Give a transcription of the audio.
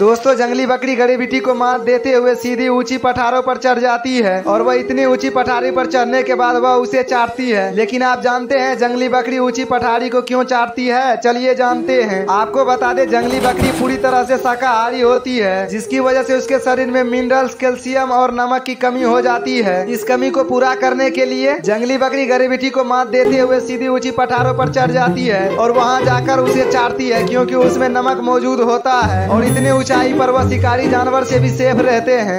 दोस्तों जंगली बकरी गरीबीटी को मात देते हुए सीधी ऊंची पठारों पर चढ़ जाती है और वह इतनी ऊंची पठारी पर चढ़ने के बाद वह उसे चाटती है। लेकिन आप जानते हैं जंगली बकरी ऊंची पठारी को क्यों चाटती है? चलिए जानते हैं। आपको बता दें जंगली बकरी पूरी तरह से शाकाहारी होती है, जिसकी वजह से उसके शरीर में मिनरल्स, कैल्शियम और नमक की कमी हो जाती है। इस कमी को पूरा करने के लिए जंगली बकरी गरीबीटी को मात देते हुए सीधी ऊंची पठारों पर चढ़ जाती है और वहाँ जाकर उसे चाटती है, क्योंकि उसमें नमक मौजूद होता है और इतने ऊंचाई पर वह शिकारी जानवर से भी सेफ रहते हैं।